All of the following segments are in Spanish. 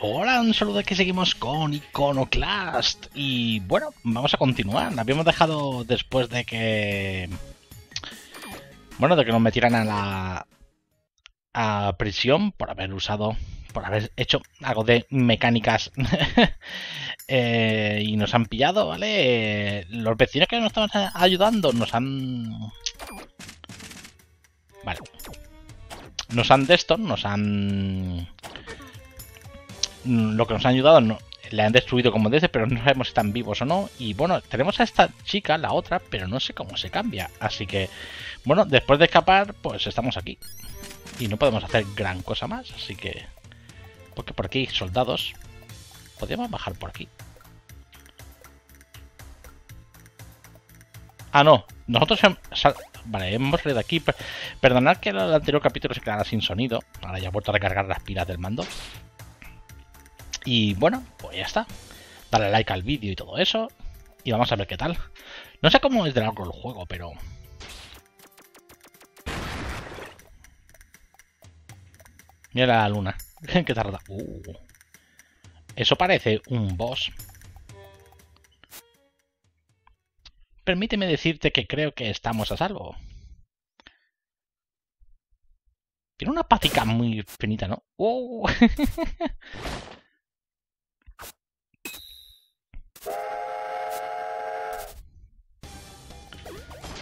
Hola, un saludo, que seguimos con Iconoclast. Y bueno, vamos a continuar. La habíamos dejado después de que... bueno, de que nos metieran a la... a prisión por haber usado... por haber hecho algo de mecánicas. Y nos han pillado, ¿vale? Los vecinos que nos estaban ayudando nos han... vale. Lo que nos han ayudado, no, le han destruido como dice, pero no sabemos si están vivos o no. Y bueno, tenemos a esta chica, la otra, pero no sé cómo se cambia. Así que, bueno, después de escapar, pues estamos aquí. Y no podemos hacer gran cosa más, así que... porque por aquí, soldados. Podríamos bajar por aquí. Ah, no. Nosotros... vale, hemos salido de aquí. Perdonad que el anterior capítulo se quedara sin sonido. Ahora ya he vuelto a recargar las pilas del mando. Y bueno, pues ya está. Dale like al vídeo y todo eso. Y vamos a ver qué tal. No sé cómo es de largo el juego, pero... mira la luna. Qué tarda. Eso parece un boss. Permíteme decirte que creo que estamos a salvo. Tiene una patica muy finita, ¿no?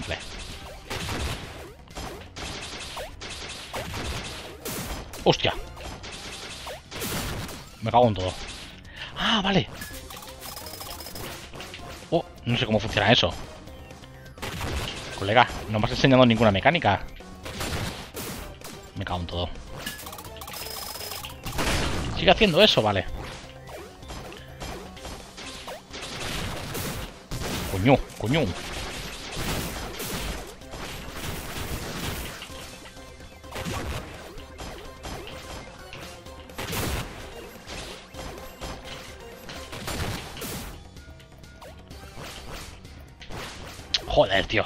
Vale. Hostia. Me cago en todo. Ah, vale. Oh, no sé cómo funciona eso. Colega, no me has enseñado ninguna mecánica. Me cago en todo. Sigue haciendo eso, vale. Coño, coño. Joder, tío.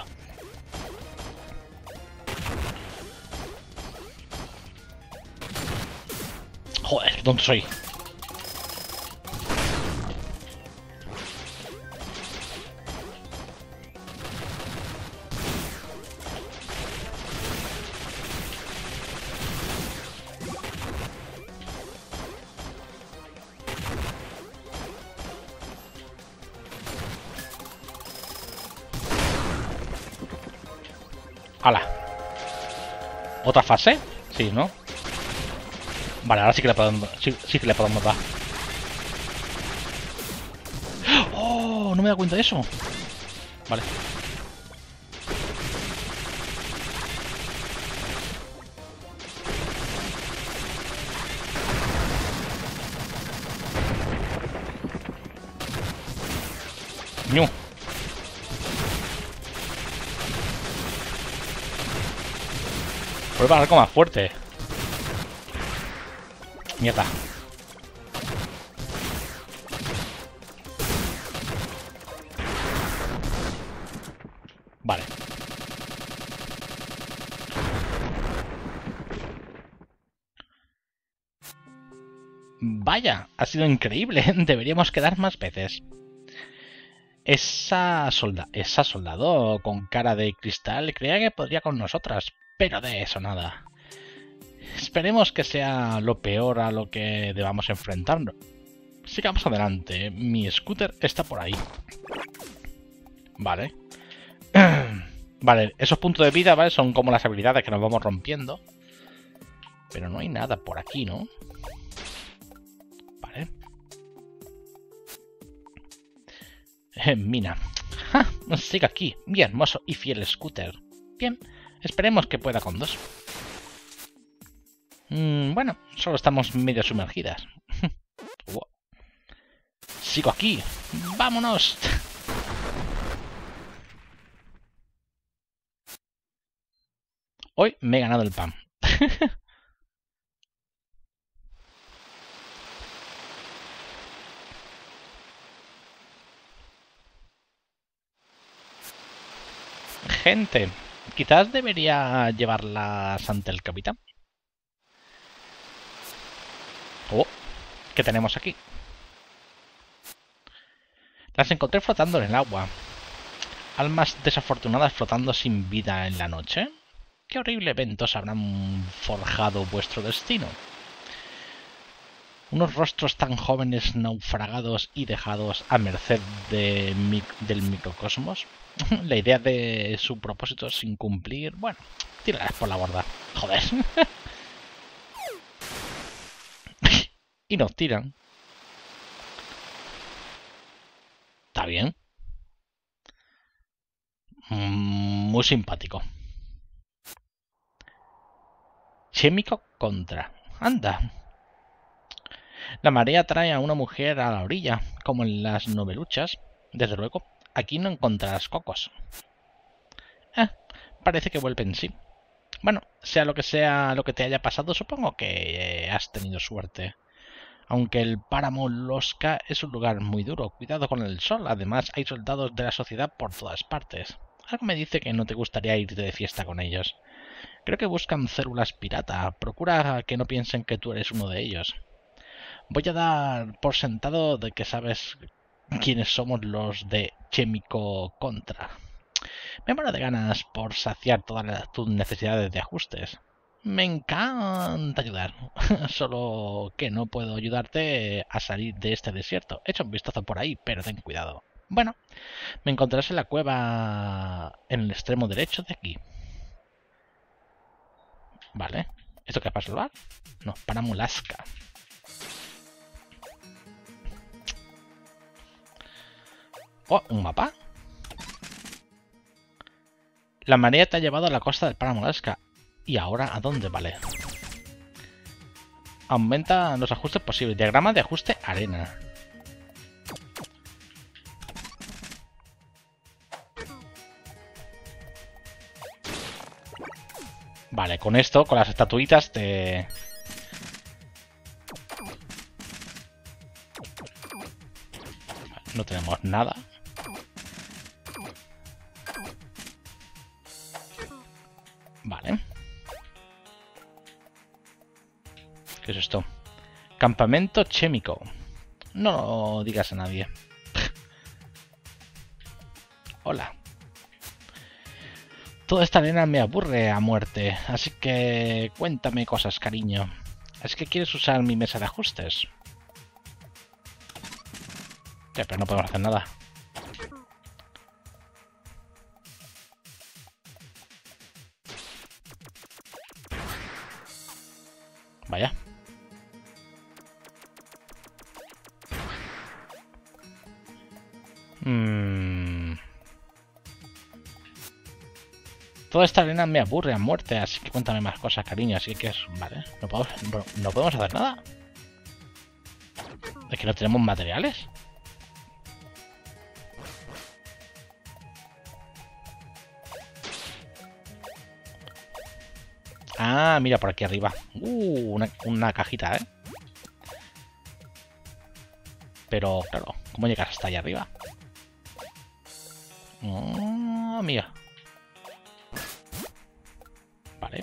Joder, ¿dónde soy? ¡Hala! ¿Otra fase? Sí, ¿no? Vale, ahora sí que le podemos... sí que le podemos dar. ¡Oh! No me he dado cuenta de eso. Vale. ¡Ñu! Vuelve a algo más fuerte. Mierda. Vale. Vaya, ha sido increíble. Deberíamos quedar más veces. Esa soldado con cara de cristal creía que podría con nosotras. Pero de eso nada. Esperemos que sea lo peor a lo que debamos enfrentarnos. Sigamos adelante. Mi scooter está por ahí. Vale. Vale, esos puntos de vida, ¿vale? Son como las habilidades que nos vamos rompiendo. Pero no hay nada por aquí, ¿no? Vale. Mina. ¡Ja! Sigue aquí. Mi hermoso y fiel scooter. Bien. Esperemos que pueda con dos. Bueno, solo estamos medio sumergidas. Wow. Sigo aquí. ¡Vámonos! Hoy me he ganado el pan. Gente. Quizás debería llevarlas ante el capitán. Oh, que tenemos aquí. Las encontré flotando en el agua. Almas desafortunadas flotando sin vida en la noche. ¿Qué horrible eventos habrán forjado vuestro destino? Unos rostros tan jóvenes naufragados y dejados a merced del microcosmos. La idea de su propósito sin cumplir... Bueno, tíralas por la borda. Joder. Y nos tiran. Está bien. Muy simpático. Químico Contra. Anda. La marea trae a una mujer a la orilla, como en las noveluchas. Desde luego, aquí no encontrarás cocos. Parece que vuelve en sí. Bueno, sea lo que te haya pasado, supongo que has tenido suerte. Aunque el páramo Losca es un lugar muy duro, cuidado con el sol. Además, hay soldados de la sociedad por todas partes. Algo me dice que no te gustaría irte de fiesta con ellos. Creo que buscan células pirata. Procura que no piensen que tú eres uno de ellos. Voy a dar por sentado de que sabes quiénes somos los de Químico Contra. Me muero de ganas por saciar todas tus necesidades de ajustes. Me encanta ayudar, solo que no puedo ayudarte a salir de este desierto. Echa un vistazo por ahí, pero ten cuidado. Bueno, me encontrarás en la cueva en el extremo derecho de aquí. Vale, ¿esto qué es para salvar? No, para Mulasca. Oh, un mapa. La marea te ha llevado a la costa del Páramo Losca. ¿Y ahora a dónde? Vale. Aumenta los ajustes posibles. Diagrama de ajuste arena. Vale, con esto, con las estatuitas te... No tenemos nada. Vale. ¿Qué es esto? Campamento Químico. No lo digas a nadie. Hola. Toda esta arena me aburre a muerte, así que cuéntame cosas, cariño. ¿Es que quieres usar mi mesa de ajustes? Sí, pero no podemos hacer nada. Vaya. Toda esta arena me aburre a muerte, así que cuéntame más cosas, cariño. Así que es... Vale. ¿No podemos hacer nada? ¿Es que no tenemos materiales? Ah, mira, por aquí arriba. Una cajita, ¿eh? Pero, claro, ¿cómo llegas hasta allá arriba? Ah, mira. Vale.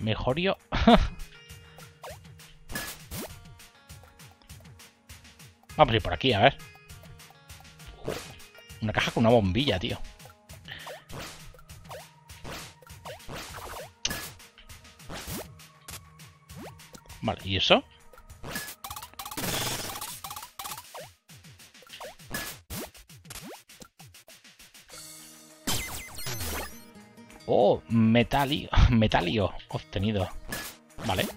Mejorio. Vamos a ir por aquí, a ver. Una caja con una bombilla, tío. Vale, ¿y eso? Oh, metalio obtenido. Vale.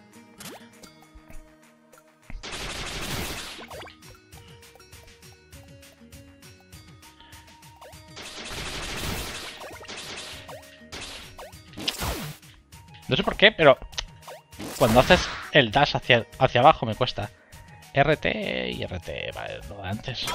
No sé por qué, pero... Cuando haces el dash hacia abajo me cuesta. RT y RT, vale, lo de antes.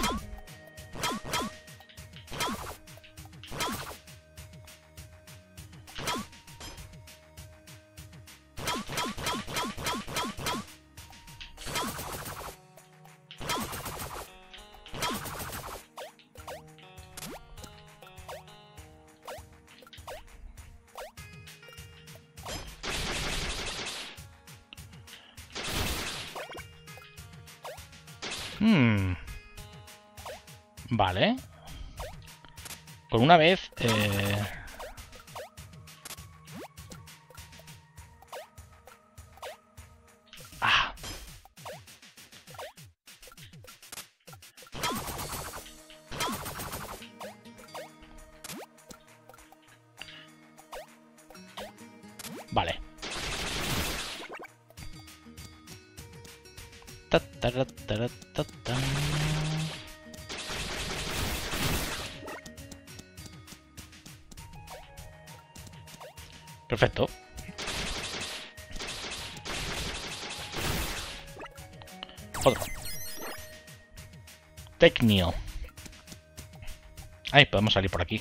Vale. Por una vez... Vale. Perfecto. Otro. Tecnio. Ahí podemos salir por aquí.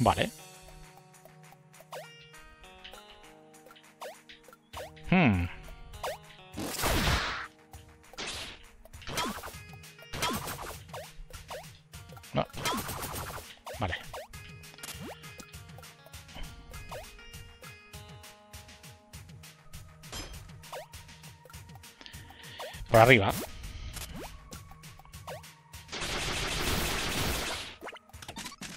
Vale. No. Vale. Por arriba.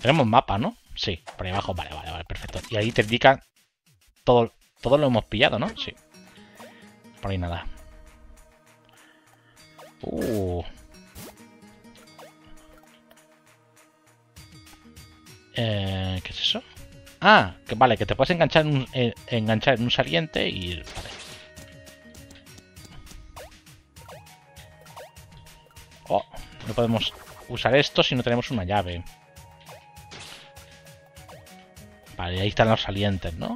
Tenemos mapa, ¿no? Sí, por ahí abajo, vale, perfecto. Y ahí te indica todo lo hemos pillado, ¿no? Sí. Por ahí nada. ¿Qué es eso? Ah, que vale, que te puedes enganchar en un saliente y... Vale. Oh, no podemos usar esto si no tenemos una llave. Vale, ahí están los salientes, ¿no?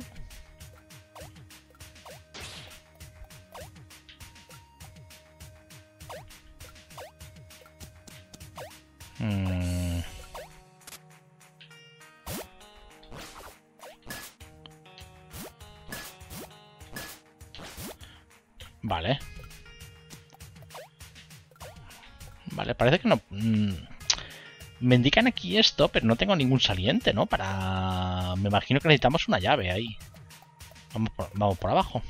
Vale. Vale, parece que no... Me indican aquí esto, pero no tengo ningún saliente, ¿no? Para... Me imagino que necesitamos una llave ahí. Vamos por abajo.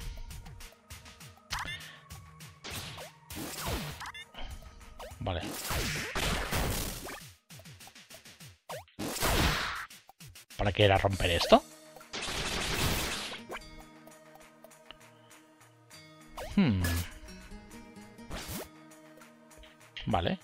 Vale. ¿Para qué era romper esto? Vale.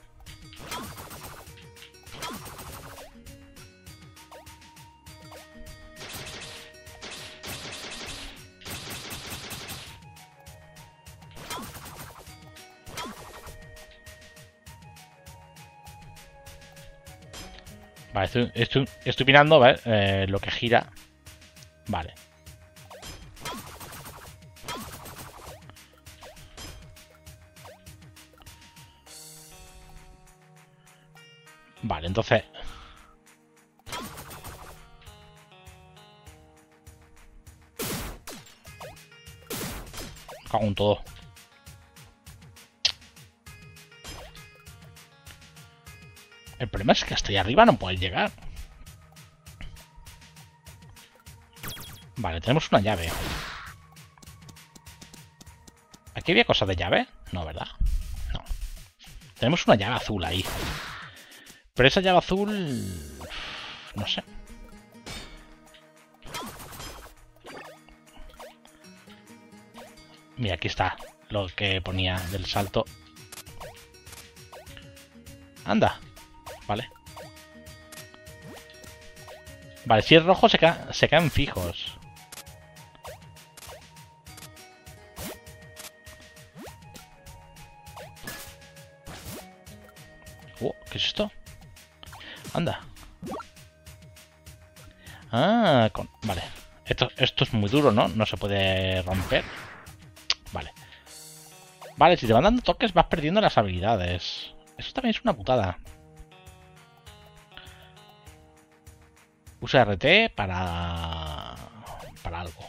Vale, estoy mirando, ¿vale? Lo que gira. Vale. Vale, entonces... Cago en todo. El problema es que hasta allá arriba no puedes llegar. Vale, tenemos una llave. ¿Aquí había cosas de llave? No, ¿verdad? No. Tenemos una llave azul ahí. Pero esa llave azul... No sé. Mira, aquí está lo que ponía del salto. Anda. Vale. Vale, si es rojo se caen fijos. ¿Qué es esto? Anda. Ah, vale. Esto es muy duro, ¿no? No se puede romper. Vale. Vale, si te van dando toques vas perdiendo las habilidades. Eso también es una putada. Usa RT para algo.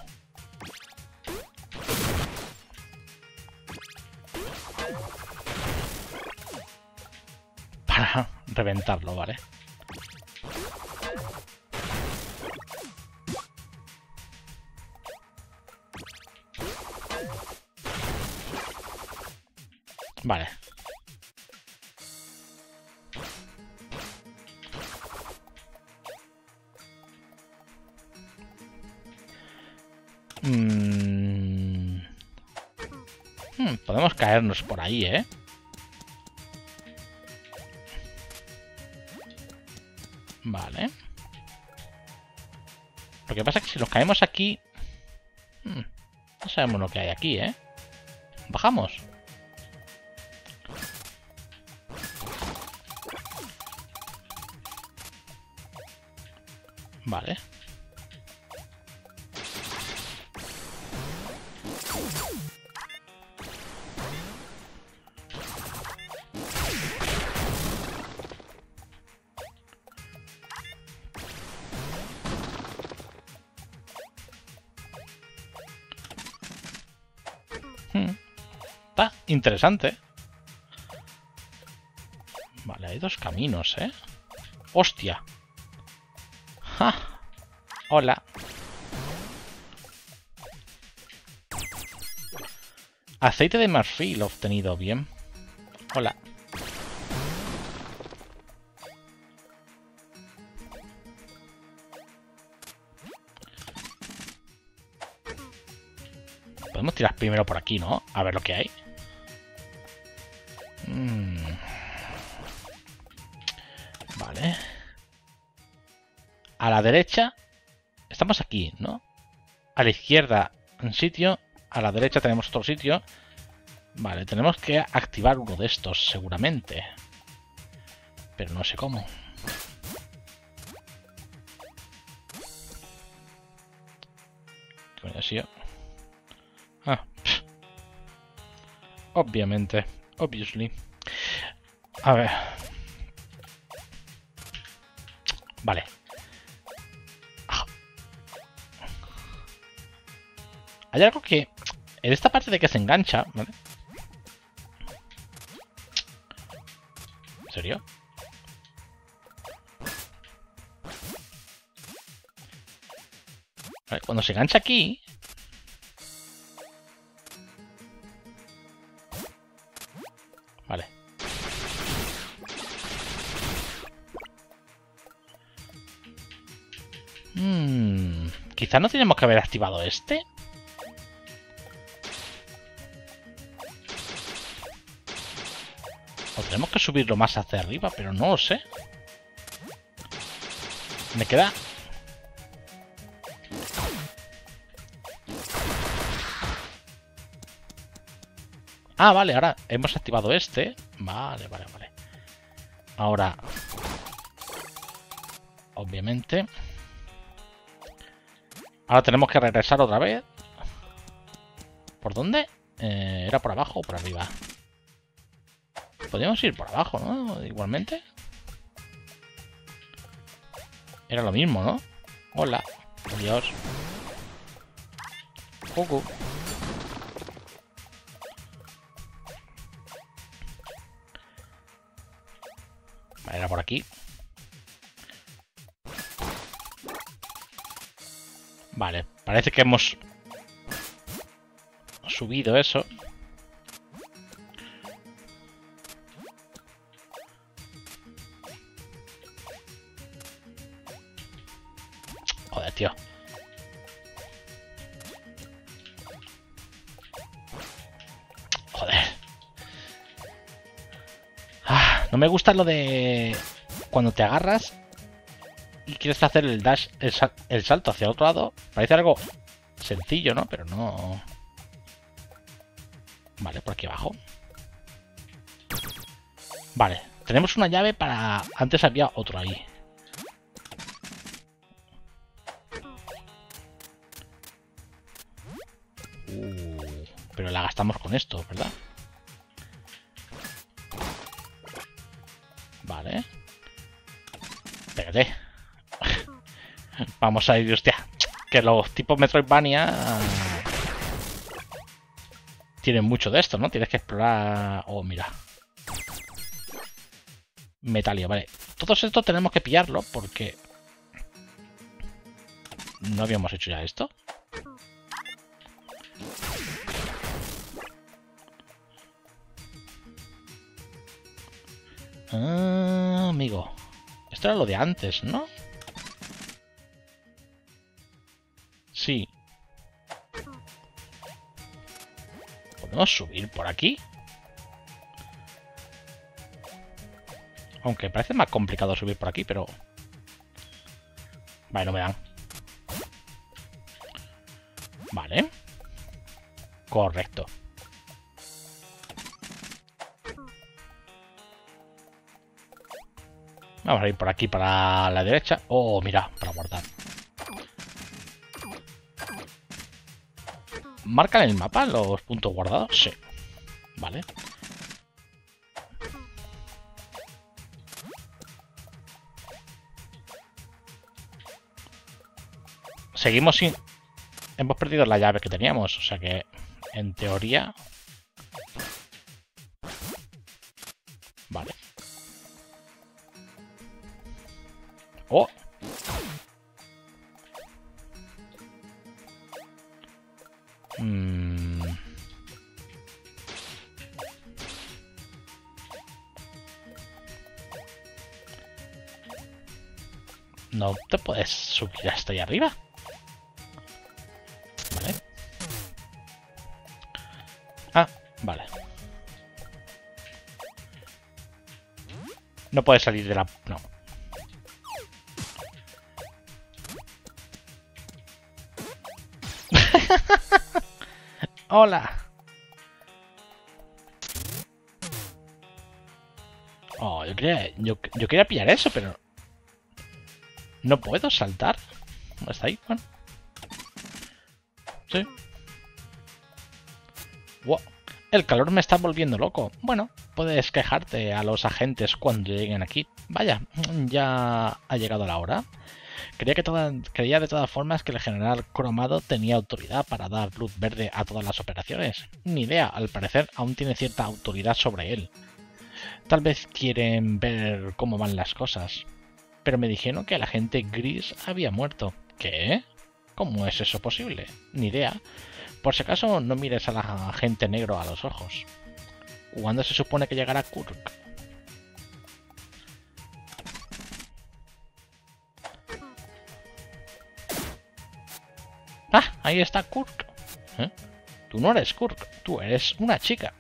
Para reventarlo, ¿vale? Vale. Podemos caernos por ahí, ¿eh? Vale. Lo que pasa es que si nos caemos aquí... no sabemos lo que hay aquí, ¿eh? Bajamos. Vale. Interesante. Vale, hay dos caminos, ¿eh? ¡Hostia! ¡Ja! Hola. Aceite de marfil obtenido, bien. Hola. Podemos tirar primero por aquí, ¿no? A ver lo que hay. Vale. A la derecha. Estamos aquí, ¿no? A la izquierda un sitio. A la derecha tenemos otro sitio. Vale, tenemos que activar uno de estos seguramente. Pero no sé cómo. ¿Qué me ha sido? Ah. Obviamente. Obviously. A ver. Vale. Hay algo que... En esta parte de que se engancha, ¿vale? ¿En serio? Vale, cuando se engancha aquí... Quizás no teníamos que haber activado este. O tenemos que subirlo más hacia arriba, pero no lo sé. Me queda... Ah, vale, ahora hemos activado este. Vale, vale, vale. Ahora... Obviamente... Ahora tenemos que regresar otra vez. ¿Por dónde? ¿Era por abajo o por arriba? Podríamos ir por abajo, ¿no? Igualmente. Era lo mismo, ¿no? Hola. Adiós. Cucu. Vale, era por aquí. Vale, parece que hemos subido eso. Joder, tío. Joder. Ah, no me gusta lo de cuando te agarras. Y quieres hacer el dash, el salto hacia el otro lado. Parece algo sencillo, ¿no? Pero no... Vale, por aquí abajo. Vale, tenemos una llave para... Antes había otro ahí. Pero la gastamos con esto, ¿verdad? Vale. Pégate. Vamos a ir, hostia, que los tipos Metroidvania tienen mucho de esto, ¿no? Tienes que explorar... Oh, mira. Metalio, vale. Todo esto tenemos que pillarlo porque... ¿No habíamos hecho ya esto? Ah, amigo. Esto era lo de antes, ¿no? Sí. ¿Podemos subir por aquí? Aunque parece más complicado subir por aquí, pero... Vale, no me dan. Vale. Correcto. Vamos a ir por aquí para la derecha. Oh, mira, para guardar. ¿Marcan el mapa los puntos guardados? Sí. Vale. Seguimos sin... Hemos perdido la llave que teníamos, o sea que, en teoría... Vale. ¡Oh! No te puedes subir hasta ahí arriba. Vale. No puedes salir de la... No. Hola. Oh, yo quería pillar eso, pero... No puedo saltar. Hasta ahí, bueno. Sí. Wow. El calor me está volviendo loco. Bueno, puedes quejarte a los agentes cuando lleguen aquí. Vaya, ya ha llegado la hora. Creía de todas formas que el general Cromado tenía autoridad para dar luz verde a todas las operaciones. Ni idea, al parecer aún tiene cierta autoridad sobre él. Tal vez quieren ver cómo van las cosas. Pero me dijeron que el agente Gris había muerto. ¿Qué? ¿Cómo es eso posible? Ni idea. Por si acaso, no mires a la gente negro a los ojos. ¿Cuándo se supone que llegará Kirk? ¡Ah! Ahí está Kirk. ¿Eh? Tú no eres Kirk, tú eres una chica.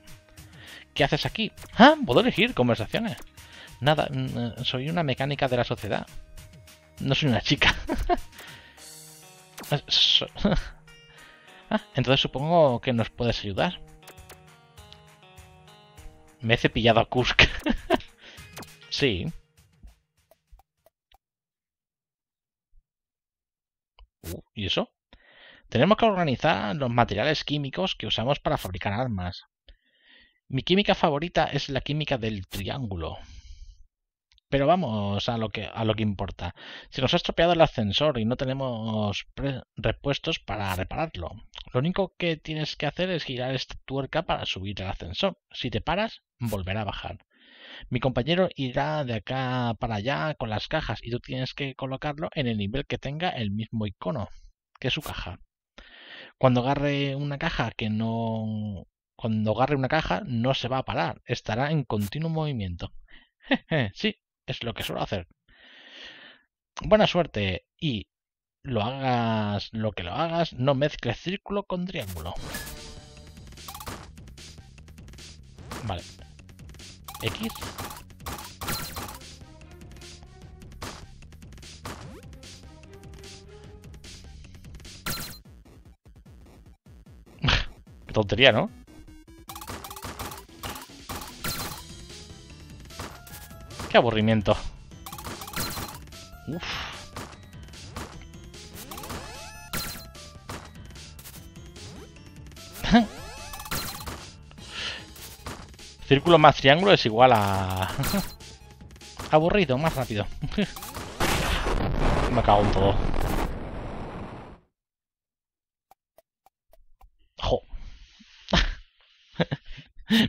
¿Qué haces aquí? ¡Ah! Puedo elegir conversaciones. Nada, soy una mecánica de la sociedad. No soy una chica. Ah, entonces supongo que nos puedes ayudar. Me he cepillado a Kusk. Sí. ¿Y eso? Tenemos que organizar los materiales químicos que usamos para fabricar armas. Mi química favorita es la química del triángulo. Pero vamos a lo que importa. Se nos ha estropeado el ascensor y no tenemos repuestos para repararlo. Lo único que tienes que hacer es girar esta tuerca para subir al ascensor. Si te paras, volverá a bajar. Mi compañero irá de acá para allá con las cajas y tú tienes que colocarlo en el nivel que tenga el mismo icono que su caja. Cuando agarre una caja, no se va a parar. Estará en continuo movimiento. Sí. Es lo que suelo hacer. Buena suerte. Y lo hagas lo que lo hagas, no mezcles círculo con triángulo. Vale. X. Qué tontería, ¿no? ¡Qué aburrimiento! Uf. Círculo más triángulo es igual a... Aburrido, más rápido. Me cago en todo. ¡Jo!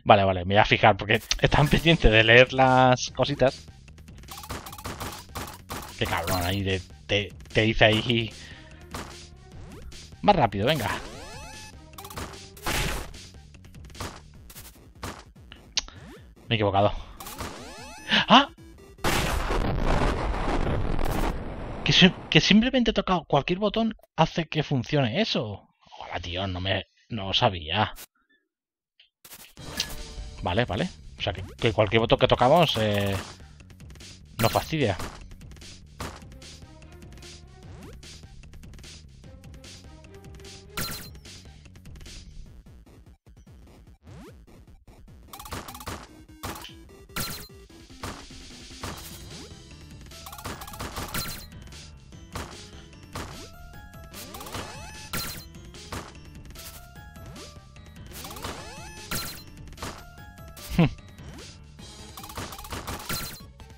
Vale, vale, me voy a fijar porque están pendientes de leer las cositas. Qué cabrón, ahí te dice ahí... Más rápido, venga. Me he equivocado. ¡Ah! que simplemente he tocado cualquier botón hace que funcione eso. Hola, tío, no sabía. Vale, vale. O sea, que cualquier botón que tocamos nos fastidia.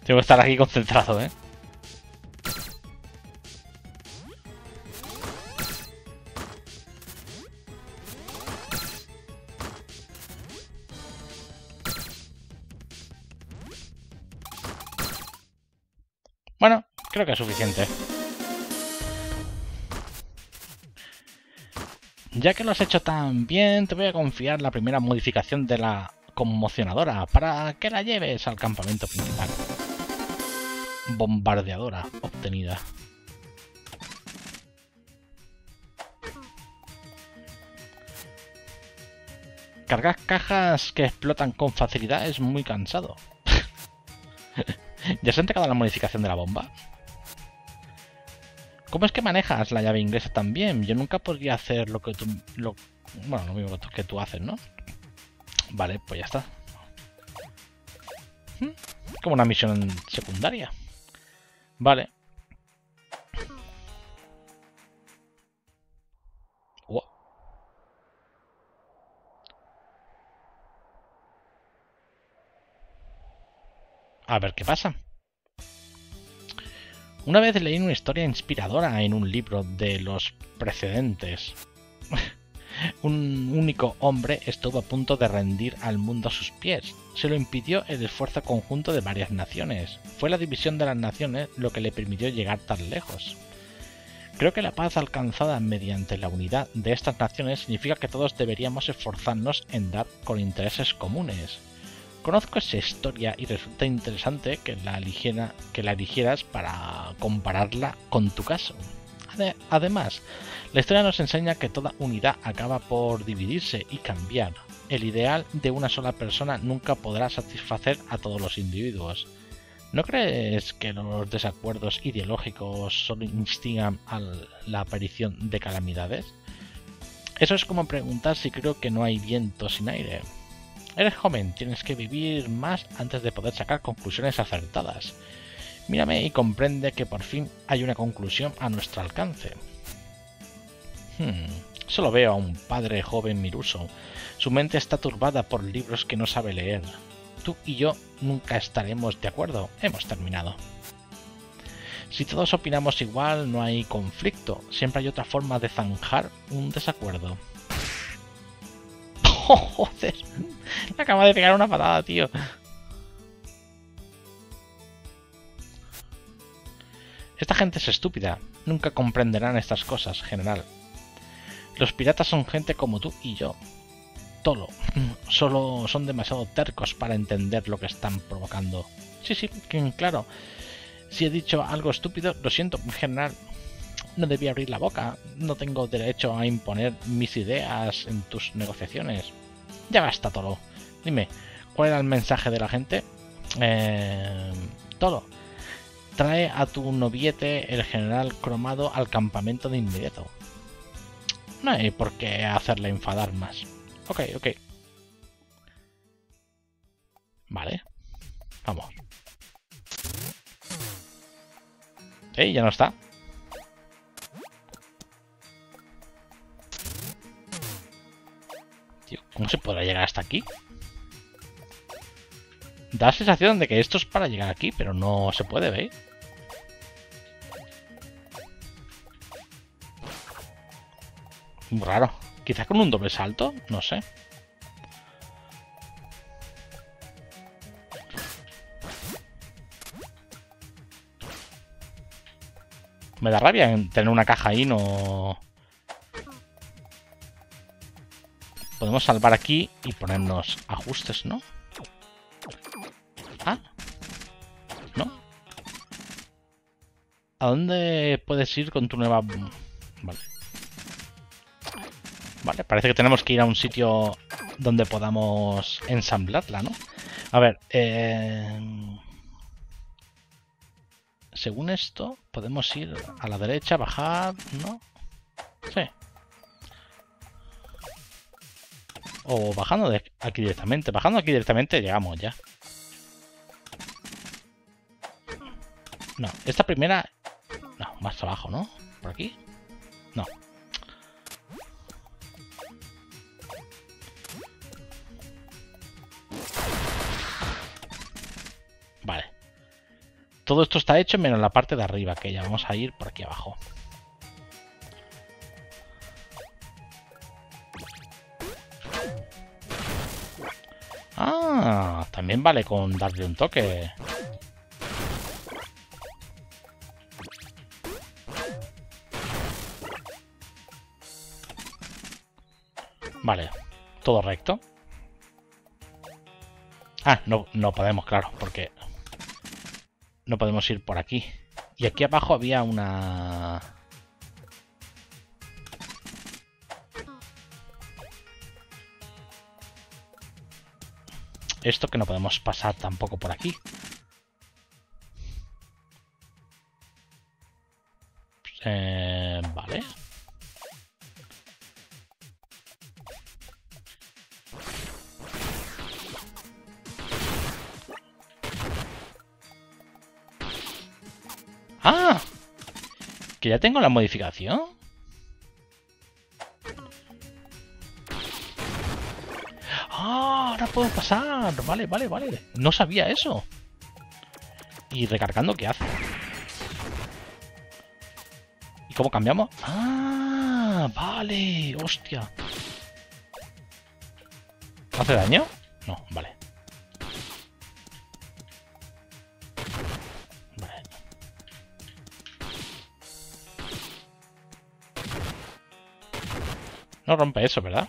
Tengo que estar aquí concentrado, ¿eh? Bueno, creo que es suficiente. Ya que lo has hecho tan bien, te voy a confiar la primera modificación de la conmocionadora para que la lleves al campamento principal. Bombardeadora obtenida. Cargar cajas que explotan con facilidad es muy cansado. ¿Ya se ha entregado la modificación de la bomba? ¿Cómo es que manejas la llave inglesa tan bien? Yo nunca podría hacer lo que tú... Bueno, lo mismo que tú haces, ¿no? Vale, pues ya está. Como una misión secundaria. Vale. Wow. A ver qué pasa. Una vez leí una historia inspiradora en un libro de los precedentes. Un único hombre estuvo a punto de rendir al mundo a sus pies. Se lo impidió el esfuerzo conjunto de varias naciones. Fue la división de las naciones lo que le permitió llegar tan lejos. Creo que la paz alcanzada mediante la unidad de estas naciones significa que todos deberíamos esforzarnos en dar con intereses comunes. Conozco esa historia y resulta interesante que la eligieras para compararla con tu caso. Además, la historia nos enseña que toda unidad acaba por dividirse y cambiar. El ideal de una sola persona nunca podrá satisfacer a todos los individuos. ¿No crees que los desacuerdos ideológicos solo instigan a la aparición de calamidades? Eso es como preguntar si creo que no hay viento sin aire. Eres joven, tienes que vivir más antes de poder sacar conclusiones acertadas. Mírame y comprende que por fin hay una conclusión a nuestro alcance. Solo veo a un padre joven miruso. Su mente está turbada por libros que no sabe leer. Tú y yo nunca estaremos de acuerdo. Hemos terminado. Si todos opinamos igual, no hay conflicto. Siempre hay otra forma de zanjar un desacuerdo. ¡Oh, joder! Me acaba de pegar una patada, tío. Esta gente es estúpida. Nunca comprenderán estas cosas, general. Los piratas son gente como tú y yo. Tolo. Solo son demasiado tercos para entender lo que están provocando. Sí, claro. Si he dicho algo estúpido, lo siento, general. No debí abrir la boca. No tengo derecho a imponer mis ideas en tus negociaciones. Ya basta, Tolo. Dime, ¿cuál era el mensaje de la gente? Tolo. Trae a tu noviete, el general Cromado, al campamento de inmediato. No hay por qué hacerle enfadar más. Ok. Vale. Vamos. ¡Ey! Ya no está. Tío, ¿cómo se podrá llegar hasta aquí? Da la sensación de que esto es para llegar aquí, pero no se puede, ¿veis? Raro. Quizás con un doble salto, no sé. Me da rabia tener una caja ahí, no... Podemos salvar aquí y ponernos ajustes, ¿no? ¿A dónde puedes ir con tu nueva...? Vale. Vale, parece que tenemos que ir a un sitio donde podamos ensamblarla, ¿no? A ver, según esto, podemos ir a la derecha, bajar, ¿no? Sí. O bajando de aquí directamente. Bajando aquí directamente llegamos ya. No, esta primera... No, más abajo, ¿no? ¿Por aquí? No. Vale. Todo esto está hecho menos la parte de arriba, que ya vamos a ir por aquí abajo. Ah, también vale con darle un toque. Vale, todo recto. Ah, no podemos, claro, porque no podemos ir por aquí. Y aquí abajo había una... Esto que no podemos pasar tampoco por aquí. Vale. ¡Ah! ¿Que ya tengo la modificación? ¡Ah! Ahora puedo pasar. Vale, vale, vale. No sabía eso. ¿Y recargando qué hace? ¿Y cómo cambiamos? ¡Ah! Vale. ¡Hostia! ¿Hace daño? No, vale. No rompe eso, ¿verdad?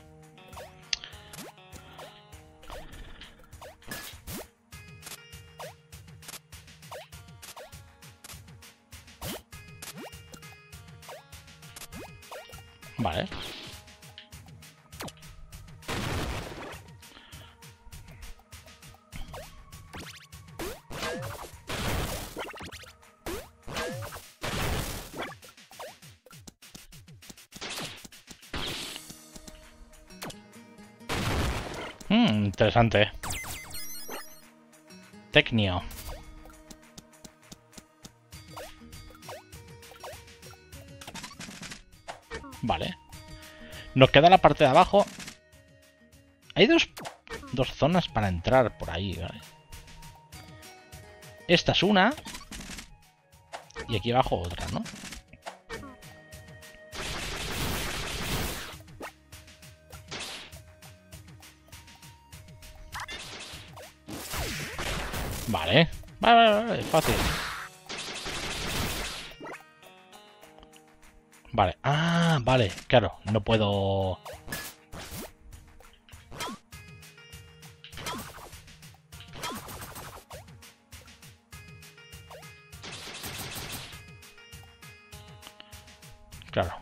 Vale. Interesante. Tecnio. Vale. Nos queda la parte de abajo. Hay dos zonas para entrar por ahí, ¿vale? Esta es una. Y aquí abajo otra, ¿no? Vale, vale, vale, vale, fácil. Vale, ah, vale, claro, no puedo... Claro.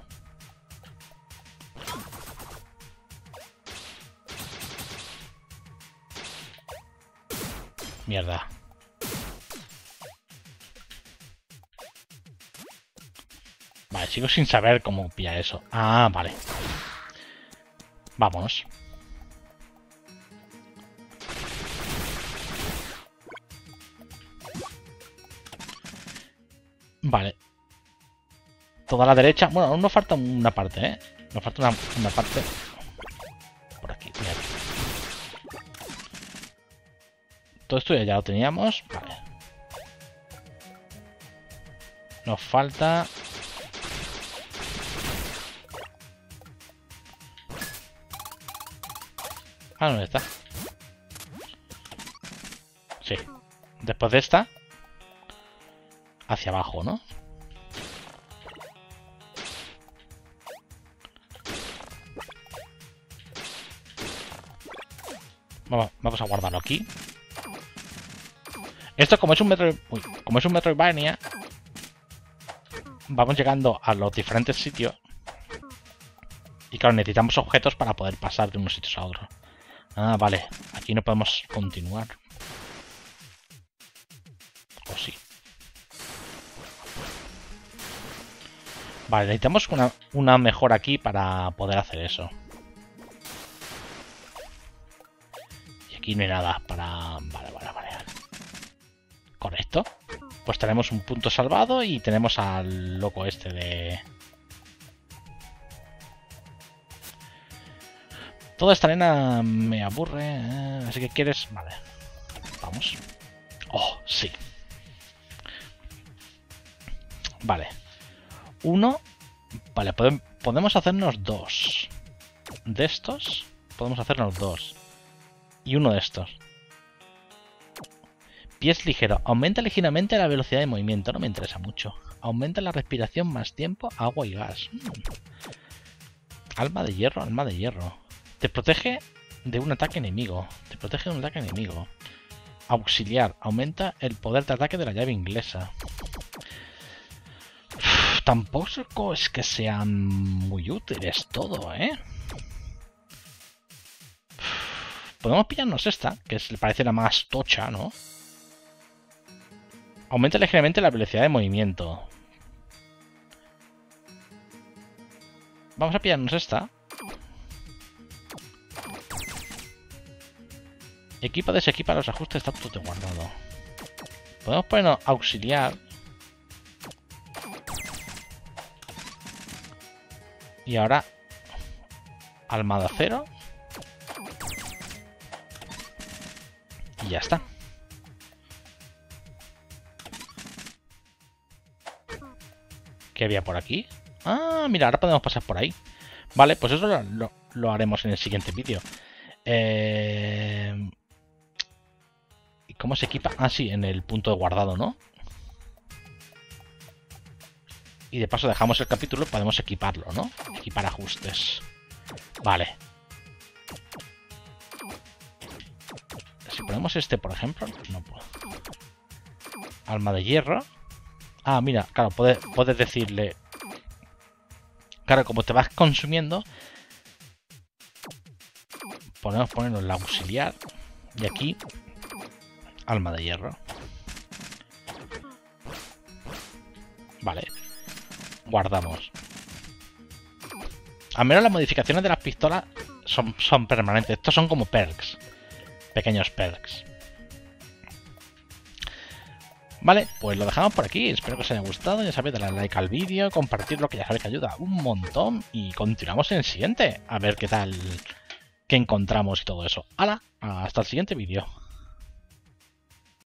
Mierda. Sigo sin saber cómo pilla eso. Ah, vale. Vámonos. Vale. Toda la derecha. Bueno, aún nos falta una parte, ¿eh? Nos falta una parte. Por aquí. Mirad. Todo esto ya lo teníamos. Vale. Nos falta... Ah, ¿dónde está? Sí. Después de esta, hacia abajo, ¿no? Vamos a guardarlo aquí. Esto como es un Metroidvania, vamos llegando a los diferentes sitios. Y claro, necesitamos objetos para poder pasar de unos sitios a otros. Ah, vale. Aquí no podemos continuar. O sí. Vale, necesitamos una mejora aquí para poder hacer eso. Y aquí no hay nada para... Vale. Correcto. Pues tenemos un punto salvado y tenemos al loco este de... Toda esta arena me aburre, así que quieres... Vale, vamos. Oh, sí. Vale. Uno. Vale, podemos hacernos dos. De estos, podemos hacernos dos. Y uno de estos. Pies ligero. Aumenta ligeramente la velocidad de movimiento. No me interesa mucho. Aumenta la respiración más tiempo, agua y gas. Alma de hierro, alma de hierro. Te protege de un ataque enemigo. Te protege de un ataque enemigo. Auxiliar. Aumenta el poder de ataque de la llave inglesa. Uf, tampoco es que sean muy útiles todo, ¿eh? Uf, podemos pillarnos esta, que le parece la más tocha, ¿no? Aumenta ligeramente la velocidad de movimiento. Vamos a pillarnos esta. Equipa, desequipa los ajustes de estatus de guardado. Podemos ponernos auxiliar. Y ahora... Almada cero. Y ya está. ¿Qué había por aquí? Ah, mira, ahora podemos pasar por ahí. Vale, pues eso lo haremos en el siguiente vídeo. ¿Cómo se equipa? Ah, sí, en el punto de guardado, ¿no? Y de paso dejamos el capítulo y podemos equiparlo, ¿no? Equipar ajustes. Vale. Si ponemos este, por ejemplo, no puedo. Alma de hierro. Ah, mira, claro, puedes decirle... Claro, como te vas consumiendo... Podemos ponernos la auxiliar. Y aquí... Alma de hierro. Vale. Guardamos. Al menos las modificaciones de las pistolas son permanentes. Estos son como perks. Pequeños perks. Vale, pues lo dejamos por aquí. Espero que os haya gustado. Ya sabéis, darle like al vídeo, compartirlo, que ya sabéis que ayuda un montón. Y continuamos en el siguiente. A ver qué tal, qué encontramos y todo eso. ¡Hala! Hasta el siguiente vídeo.